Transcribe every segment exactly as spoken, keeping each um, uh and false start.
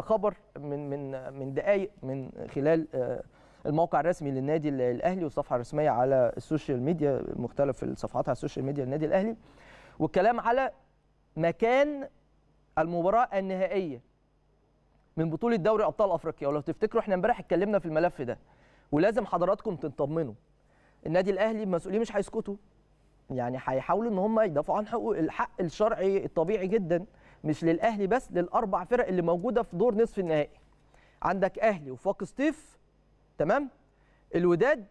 خبر من من من دقائق من خلال الموقع الرسمي للنادي الاهلي والصفحه الرسميه على السوشيال ميديا، مختلف الصفحات على السوشيال ميديا للنادي الاهلي، والكلام على مكان المباراه النهائيه من بطوله دوري ابطال افريقيا. ولو تفتكروا احنا امبارح اتكلمنا في الملف ده، ولازم حضراتكم تطمنوا النادي الاهلي المسؤولين مش هيسكتوا، يعني هيحاولوا ان هم يدافعوا عن حقوق الحق الشرعي الطبيعي جدا، مش للاهلي بس، للاربع فرق اللي موجوده في دور نصف النهائي. عندك اهلي وفاق سطيف، تمام، الوداد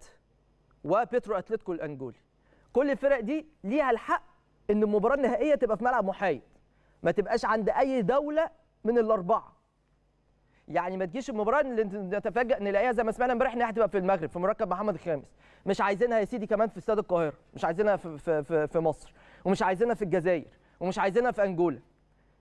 وبيترو اتلتيكو الانجولي. كل الفرق دي ليها الحق ان المباراه النهائيه تبقى في ملعب محايد، ما تبقاش عند اي دوله من الاربعه. يعني ما تجيش المباراه اللي نتفاجئ نلاقيها زي ما سمعنا امبارح انها هتبقى في المغرب في مركب محمد الخامس، مش عايزينها يا سيدي كمان في استاد القاهره، مش عايزينها في في في مصر، ومش عايزينها في الجزائر، ومش عايزينها في انجولا.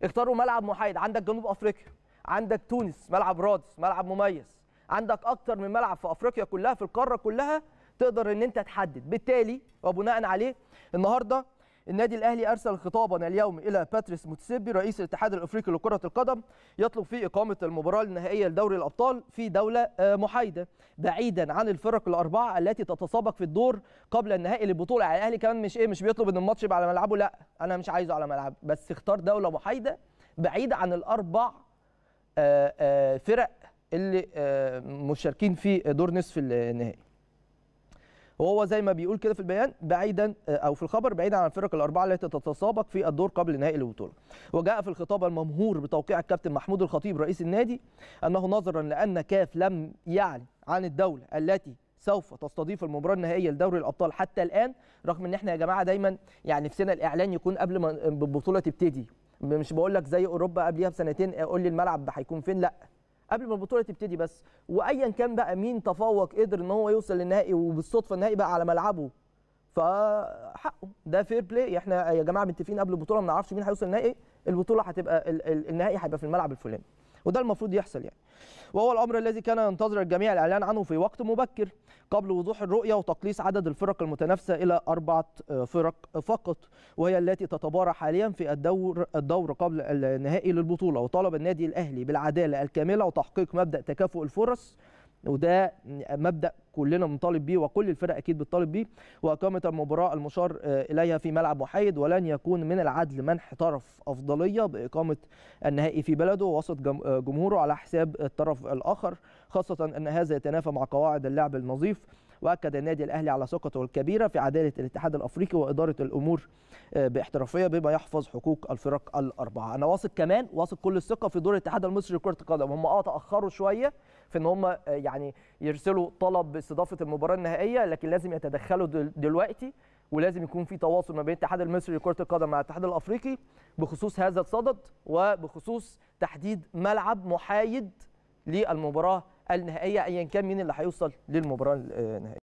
اختاروا ملعب محايد. عندك جنوب افريقيا، عندك تونس، ملعب رادس، ملعب مميز، عندك اكتر من ملعب في افريقيا كلها، في القاره كلها تقدر ان انت تحدد. بالتالي وبناء عليه النهارده النادي الاهلي ارسل خطابا اليوم الى باتريس موتسيبي رئيس الاتحاد الافريقي لكره القدم، يطلب فيه اقامه المباراه النهائيه لدوري الابطال في دوله محايده بعيدا عن الفرق الاربعه التي تتسابق في الدور قبل النهائي للبطوله. يعني الاهلي كمان مش ايه مش بيطلب ان الماتش يبقى على ملعبه، لا انا مش عايزه على ملعبي، بس اختار دوله محايده بعيده عن الاربع فرق اللي مشاركين في دور نصف النهائي. وهو زي ما بيقول كده في البيان بعيدا او في الخبر بعيدا عن الفرق الاربعه التي تتسابق في الدور قبل نهائي البطوله. وجاء في الخطاب الممهور بتوقيع الكابتن محمود الخطيب رئيس النادي انه نظرا لان كاف لم يعلن عن الدوله التي سوف تستضيف المباراه النهائيه لدوري الابطال حتى الان، رغم ان احنا يا جماعه دايما يعني في سنه الاعلان يكون قبل ما البطوله تبتدي، مش بقول لك زي اوروبا قبليها بسنتين قول لي الملعب هيكون فين، لا قبل ما البطوله تبتدي بس. وايا كان بقى مين تفوق قدر ان هو يوصل للنهائي وبالصدفه النهائي بقى على ملعبه، فحقه ده فير بلاي. احنا يا جماعه متفقين قبل البطوله ما نعرفش مين هيوصل النهائي، البطوله هتبقى النهائي هيبقى في الملعب الفلاني، وده المفروض يحصل يعني. وهو الامر الذي كان ينتظر الجميع الاعلان عنه في وقت مبكر قبل وضوح الرؤيه وتقليص عدد الفرق المتنافسه الى اربعه فرق فقط، وهي التي تتبارى حاليا في الدور الدور قبل النهائي للبطوله. وطالب النادي الاهلي بالعداله الكامله وتحقيق مبدا تكافؤ الفرص، وده مبدا كلنا بنطالب بيه وكل الفرق اكيد بتطالب بيه، واقامه المباراه المشار اليها في ملعب محايد. ولن يكون من العدل منح طرف افضليه باقامه النهائي في بلده وسط جمهوره على حساب الطرف الاخر، خاصه ان هذا يتنافى مع قواعد اللعب النظيف. واكد النادي الاهلي على ثقته الكبيره في عداله الاتحاد الافريقي واداره الامور باحترافيه بما يحفظ حقوق الفرق الاربعه. انا واثق كمان واثق كل الثقه في دور الاتحاد المصري لكره القدم. هم اه تاخروا شويه في ان هم يعني يرسلوا طلب باستضافه المباراه النهائيه، لكن لازم يتدخلوا دلوقتي، ولازم يكون في تواصل ما بين الاتحاد المصري لكره القدم مع الاتحاد الافريقي بخصوص هذا الصدد، وبخصوص تحديد ملعب محايد للمباراه النهائيه ايا كان مين اللي هيوصل للمباراه النهائيه.